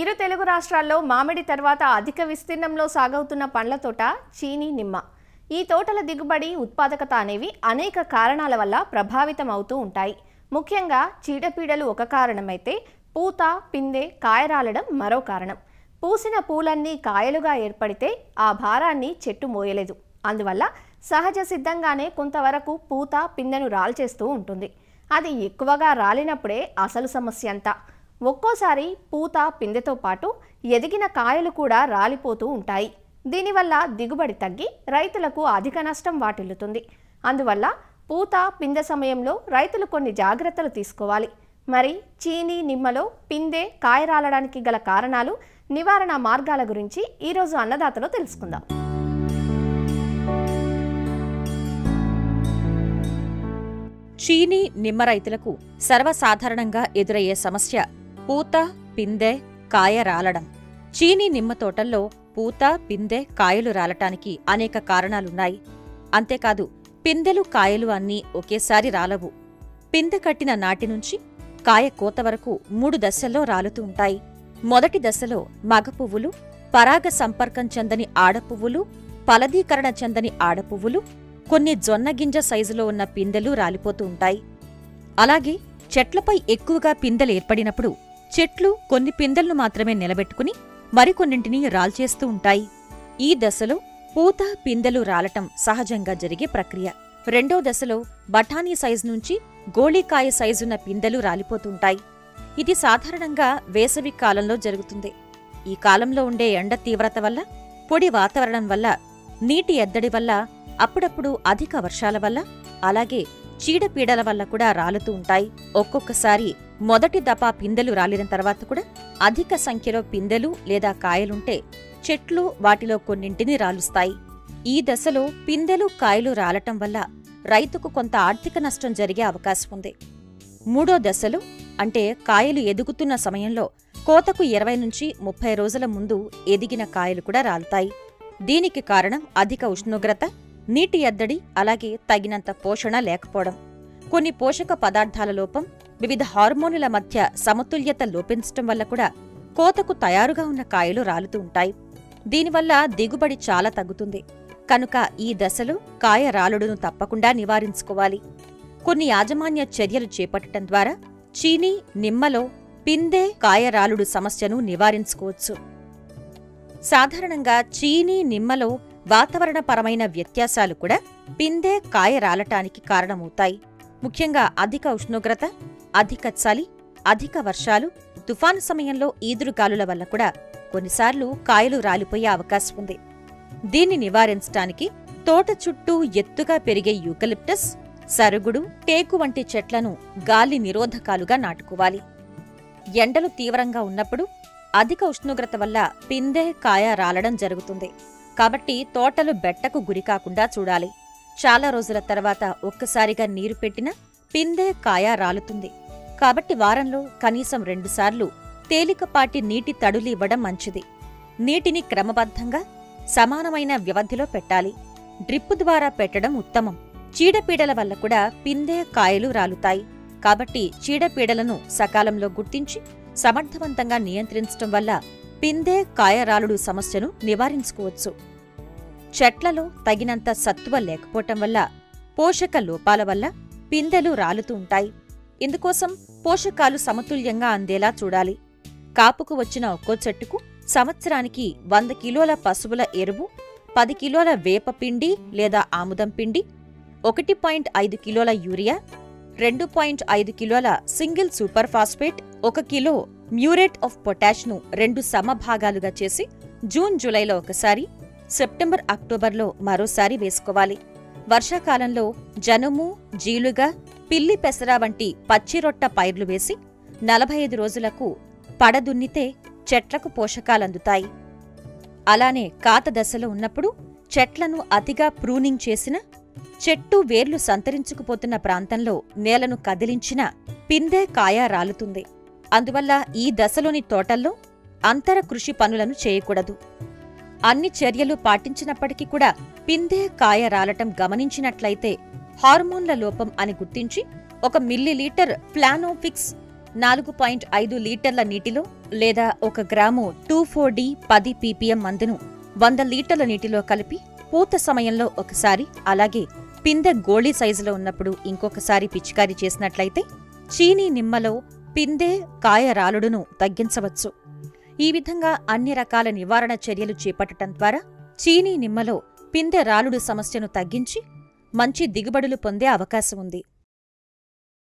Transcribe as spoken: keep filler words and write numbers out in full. ఇరు తెలుగు రాష్ట్రాల్లో మామిడి తర్వాత అధిక విస్తీర్ణంలో సాగుతున్న పండ్ల తోట చీని నిమ్మ ఈ తోటల దిగుబడి ఉత్పాదకత అనేవి అనేక కారణాల వల్ల ప్రభావితం అవుతూ ఉంటాయి. ముఖ్యంగా చీడపీడలు ఒక కారణమైతే పూత పిందె కాయరాలడం మరో కారణం. పూసిన పూలన్నీ కాయలుగా ఏర్పడితే ఆ భారాన్ని చెట్టు మోయలేదు. అందువల్ల సహజ సిద్ధంగానే కొంతవరకు పూత పిందెను రాల్చేస్తూ ఉంటుంది. అది ఎక్కువగా రాలినప్పుడే అసలు సమస్య అంతా. ఒక్కోసారి పూత పిందెతో పాటు ఎదిగిన కాయలు కూడా రాలిపోతూ ఉంటాయి. దీనివల్ల దిగుబడి తగ్గి రైతులకు అధిక నష్టం వాటిల్లుతుంది. అందువల్ల పూత పిందె సమయంలో రైతులు కొన్ని జాగ్రత్తలు తీసుకోవాలి. మరి చీని నిమ్మలో పిందె కాయ రాలడానికి గల కారణాలు, నివారణ మార్గాల గురించి ఈరోజు అన్నదాతలో తెలుసుకుందాం. చీని నిమ్మ రైతులకు సర్వసాధారణంగా ఎదురయ్యే సమస్య పూత పిందె కాయ రాలడం. చీని నిమ్మ తోటల్లో పూత పిందె కాయలు రాలటానికి అనేక కారణాలున్నాయి. అంతేకాదు పిందెలు కాయలు అన్నీ ఒకేసారి రాలవు. పిందె కట్టిన నాటి నుంచి కాయ కోత వరకు మూడు దశల్లో రాలుతూ ఉంటాయి. మొదటి దశలో మగ పువ్వులు, పరాగ సంపర్కం చెందని ఆడపువ్వులు, ఫలదీకరణ చెందని ఆడపువ్వులు, కొన్ని జొన్నగింజ సైజులో ఉన్న పిందెలు రాలిపోతూ ఉంటాయి. అలాగే చెట్లపై ఎక్కువగా పిందెలు ఏర్పడినప్పుడు చెట్లు కొన్ని పిందెలను మాత్రమే నిలబెట్టుకుని మరికొన్నింటినీ రాల్చేస్తూ ఉంటాయి. ఈ దశలో పూత పిందెలు రాలటం సహజంగా జరిగే ప్రక్రియ. రెండో దశలో బఠానీ సైజు నుంచి గోళీకాయ సైజున్న పిందెలు రాలిపోతుంటాయి. ఇది సాధారణంగా వేసవి కాలంలో జరుగుతుంది. ఈ కాలంలో ఉండే ఎండ తీవ్రత వల్ల, పొడి వాతావరణం వల్ల, నీటి ఎద్దడి వల్ల, అప్పుడప్పుడు అధిక వర్షాల వల్ల, అలాగే చీడపీడల వల్ల కూడా రాలుతూ ఉంటాయి. ఒక్కొక్కసారి మొదటి దపా పిందెలు రాలిన తర్వాత కూడా అధిక సంఖ్యలో పిందెలు లేదా కాయలుంటే చెట్లు వాటిలో కొన్నింటిని రాలుస్తాయి. ఈ దశలో పిందెలు కాయలు రాలటం వల్ల రైతుకు కొంత ఆర్థిక నష్టం జరిగే అవకాశం ఉంది. మూడో దశలో అంటే కాయలు ఎదుగుతున్న సమయంలో కోతకు ఇరవై నుంచి ముప్పై రోజుల ముందు ఎదిగిన కాయలు కూడా రాలుతాయి. దీనికి కారణం అధిక ఉష్ణోగ్రత, నీటి ఎద్దడి, అలాగే తగినంత పోషణ లేకపోవడం. కొన్ని పోషక పదార్థాల లోపం, వివిధ హార్మోనుల మధ్య సమతుల్యత లోపించటం వల్ల కూడా కోతకు తయారుగా ఉన్న కాయలు రాలుతూ ఉంటాయి. దీనివల్ల దిగుబడి చాలా తగ్గుతుంది. కనుక ఈ దశలో కాయ రాలుడును తప్పకుండా నివారించుకోవాలి. కొన్ని యాజమాన్య చర్యలు చేపట్టడం ద్వారా చీని నిమ్మలో పిందె కాయ రాలుడు సమస్యను నివారించుకోవచ్చు. సాధారణంగా చీని నిమ్మలో వాతావరణపరమైన వ్యత్యాసాలు కూడా పిందె కాయ రాలటానికి కారణమవుతాయి. ముఖ్యంగా అధిక ఉష్ణోగ్రత, అధిక చలి, అధిక వర్షాలు, తుఫాను సమయంలో ఈదురుగాలుల వల్ల కూడా కొన్నిసార్లు కాయలు రాలిపోయే అవకాశం ఉంది. దీన్ని నివారించడానికి తోట చుట్టూ ఎత్తుగా పెరిగే యూకలిప్టస్, సరుగుడు, టేకు వంటి చెట్లను గాలి నిరోధకాలుగా నాటుకోవాలి. ఎండలు తీవ్రంగా ఉన్నప్పుడు అధిక ఉష్ణోగ్రత వల్ల పిందె కాయ రాలడం జరుగుతుంది. కాబట్టి తోటలు బెట్టకు గురికాకుండా చూడాలి. చాలా రోజుల తర్వాత ఒక్కసారిగా నీరు పెట్టినా పిందె కాయ రాలుతుంది. కాబట్టి వారంలో కనీసం రెండుసార్లు తేలికపాటి నీటి తడులు ఇవ్వడం మంచిది. నీటిని క్రమబద్ధంగా సమానమైన వ్యవధిలో పెట్టాలి. డ్రిప్ ద్వారా పెట్టడం ఉత్తమం. చీడపీడల వల్ల కూడా పిందె కాయలు రాలుతాయి. కాబట్టి చీడపీడలను సకాలంలో గుర్తించి సమర్థవంతంగా నియంత్రించడం వల్ల పిందె కాయ రాలుడు సమస్యను నివారించుకోవచ్చు. చెట్లలో తగినంత సత్తువ లేకపోవటం వల్ల, పోషక లోపాల వల్ల పిందెలు రాలుతూ ఉంటాయి. ఇందుకోసం పోషకాలు సమతుల్యంగా అందేలా చూడాలి. కాపుకు వచ్చిన ఒక్కో చెట్టుకు సంవత్సరానికి వంద కిలోల పశువుల ఎరువు, పది కిలోల వేప పిండి లేదా ఆముదం పిండి, ఒకటి పాయింట్ ఐదు కిలోల యూరియా, రెండు పాయింట్ ఐదు కిలోల సింగిల్ సూపర్ ఫాస్ఫేట్, ఒక కిలో మ్యూరేట్ ఆఫ్ పొటాష్ను రెండు సమభాగాలుగా చేసి జూన్ జూలైలో ఒకసారి, సెప్టెంబర్ అక్టోబర్లో మరోసారి వేసుకోవాలి. వర్షాకాలంలో జనుము, జీలుగా, పిల్లి పెసర వంటి పచ్చిరొట్ట పైర్లు వేసి నలభై ఐదు రోజులకు పడదున్నితే చెట్లకు పోషకాలందుతాయి. అలానే కాత దశలో ఉన్నప్పుడు చెట్లను అతిగా ప్రూనింగ్ చేసిన, చెట్టు వేర్లు సంతరించుకుపోతున్న ప్రాంతంలో నేలను కదిలించిన పిందె కాయ రాలుతుంది. అందువల్ల ఈ దశలోని తోటల్లో అంతర కృషి పనులను చేయకూడదు. అన్ని చర్యలు పాటించినప్పటికీ కూడా పిందె కాయ రాలటం గమనించినట్లయితే హార్మోన్ల లోపం అని గుర్తించి ఒక మిల్లీలీటర్ ప్లానోఫిక్స్ నాలుగు పాయింట్ ఐదు లీటర్ల నీటిలో లేదా ఒక గ్రాము టూ ఫోర్ డి పది పీపీఎం మందును వంద లీటర్ల నీటిలో కలిపి పూత సమయంలో ఒకసారి, అలాగే పిందె గోళీ సైజులో ఉన్నప్పుడు ఇంకొకసారి పిచికారీ చేసినట్లయితే చీనీ నిమ్మలో పిందె కాయ రాలుడును తగ్గించవచ్చు. ఈ విధంగా అన్ని రకాల నివారణ చర్యలు చేపట్టడం ద్వారా చీనీ నిమ్మలో పిందె రాలుడు సమస్యను తగ్గించి మంచి దిగుబడులు పొందే అవకాశం ఉంది.